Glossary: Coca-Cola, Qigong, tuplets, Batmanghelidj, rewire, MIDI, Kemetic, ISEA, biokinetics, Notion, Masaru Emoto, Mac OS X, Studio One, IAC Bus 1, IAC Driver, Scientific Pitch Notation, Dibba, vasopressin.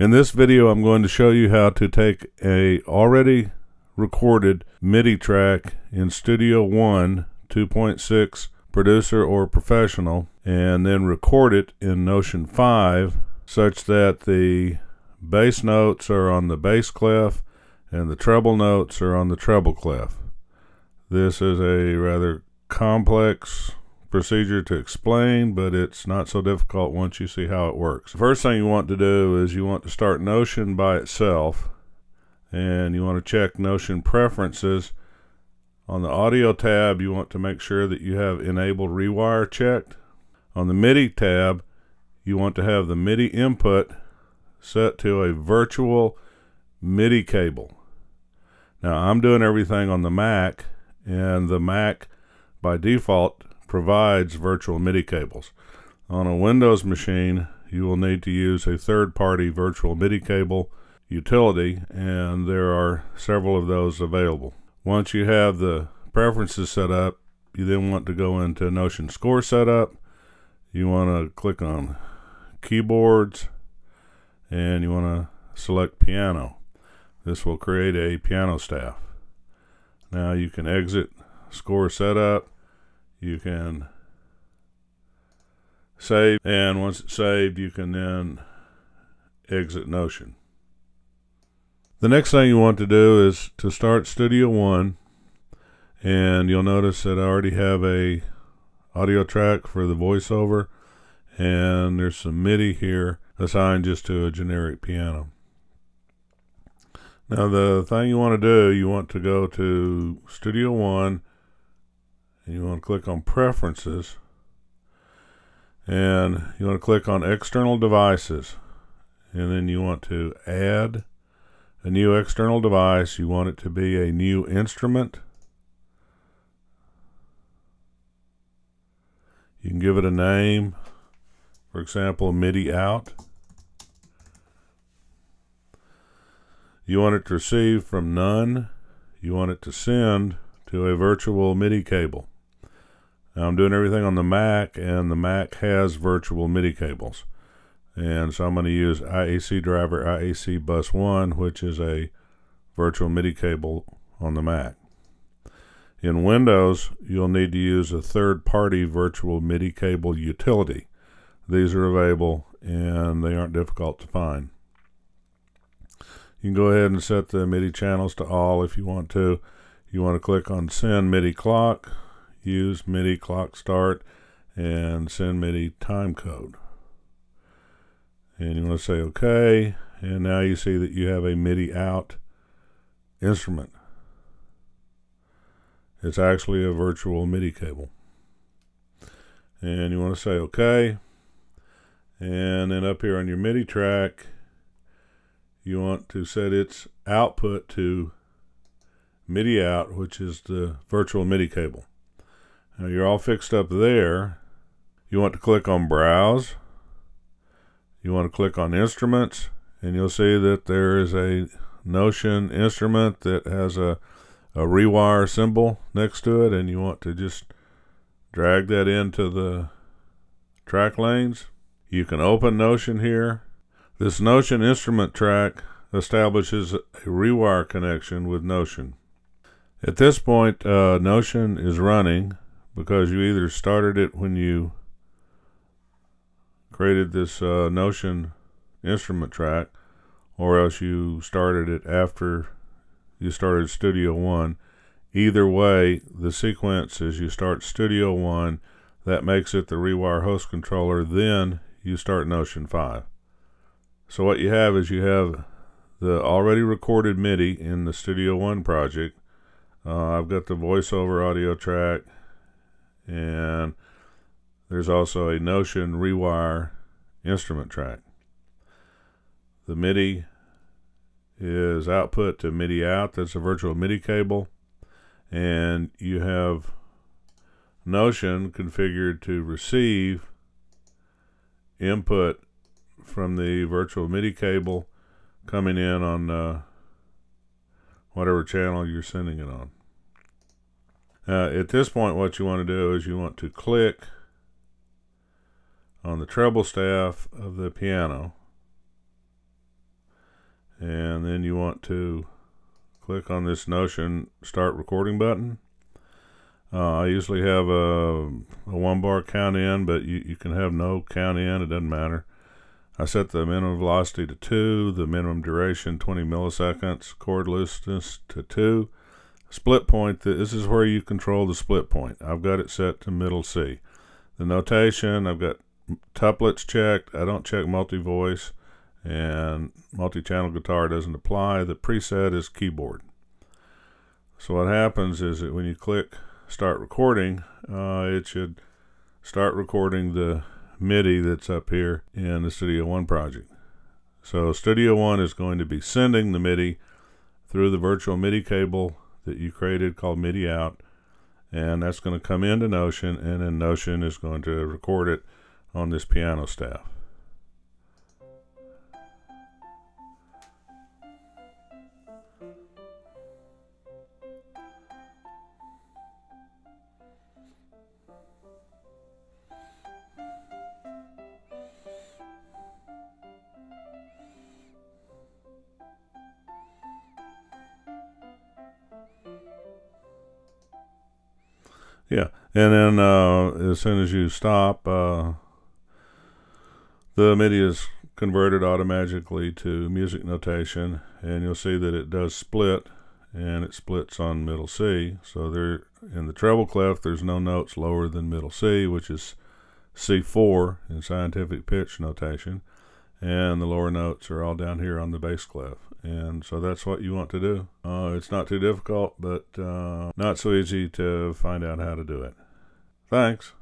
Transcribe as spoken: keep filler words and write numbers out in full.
In this video, I'm going to show you how to take a already recorded MIDI track in Studio One two point six producer or professional and then record it in Notion five such that the bass notes are on the bass clef and the treble notes are on the treble clef. This is a rather complex procedure to explain, but it's not so difficult once you see how it works. The first thing you want to do is you want to start Notion by itself, and you want to check Notion preferences. On the audio tab, you want to make sure that you have enabled rewire checked. On the MIDI tab, you want to have the MIDI input set to a virtual MIDI cable. Now, I'm doing everything on the Mac, and the Mac by default provides virtual MIDI cables. On a Windows machine, you will need to use a third-party virtual MIDI cable utility, and there are several of those available. Once you have the preferences set up, you then want to go into Notion Score Setup. You want to click on Keyboards, and you want to select Piano. This will create a piano staff. Now you can exit Score Setup. You can save, and once it's saved, you can then exit Notion. The next thing you want to do is to start Studio One, and you'll notice that I already have a audio track for the voiceover, and there's some MIDI here assigned just to a generic piano. Now the thing you want to do, you want to go to Studio One, and you want to click on Preferences, and you want to click on External Devices, and then you want to add a new external device. You want it to be a new instrument. You can give it a name, for example, MIDI out. You want it to receive from none. You want it to send to a virtual MIDI cable. Now I'm doing everything on the Mac, and the Mac has virtual MIDI cables. And so I'm going to use I A C Driver, I A C Bus one, which is a virtual MIDI cable on the Mac. In Windows, you'll need to use a third-party virtual MIDI cable utility. These are available, and they aren't difficult to find. You can go ahead and set the MIDI channels to all if you want to. You want to click on Send MIDI Clock, Use MIDI Clock Start, and Send MIDI Time Code. And you want to say OK, and now you see that you have a MIDI out instrument. It's actually a virtual MIDI cable. And you want to say OK, and then up here on your MIDI track, you want to set its output to MIDI out, which is the virtual MIDI cable. Now you're all fixed up there. You want to click on Browse. You want to click on Instruments, and you'll see that there is a Notion instrument that has a, a rewire symbol next to it, and you want to just drag that into the track lanes. You can open Notion here. This Notion instrument track establishes a rewire connection with Notion. At this point, uh, Notion is running because you either started it when you created this uh, Notion instrument track, or else you started it after you started Studio One. Either way, the sequence is you start Studio One, that makes it the rewire host controller, then you start Notion five. So what you have is you have the already recorded MIDI in the Studio One project. Uh, I've got the voiceover audio track, and there's also a Notion rewire instrument track. The MIDI is output to MIDI out. That's a virtual MIDI cable. And you have Notion configured to receive input from the virtual MIDI cable coming in on uh, whatever channel you're sending it on. Uh, at this point, what you want to do is you want to click on the treble staff of the piano, and then you want to click on this Notion Start Recording button. Uh, I usually have a, a one bar count in, but you, you can have no count in, it doesn't matter. I set the minimum velocity to two, the minimum duration twenty milliseconds, chord looseness to two. Split point, this is where you control the split point. I've got it set to middle C. The notation, I've got tuplets checked. I don't check multi-voice, and multi-channel guitar doesn't apply. The preset is keyboard. So what happens is that when you click start recording, uh, it should start recording the MIDI that's up here in the Studio One project. So Studio One is going to be sending the MIDI through the virtual MIDI cable that you created called MIDI out, and that's going to come into Notion, and then Notion is going to record it on this piano staff. Yeah, and then uh, as soon as you stop, uh, the MIDI is converted automatically to music notation, and you'll see that it does split, and it splits on middle C. So there, in the treble clef, there's no notes lower than middle C, which is C four in scientific pitch notation, and the lower notes are all down here on the bass clef. And so that's what you want to do. Uh, it's not too difficult, but uh, not so easy to find out how to do it. Thanks.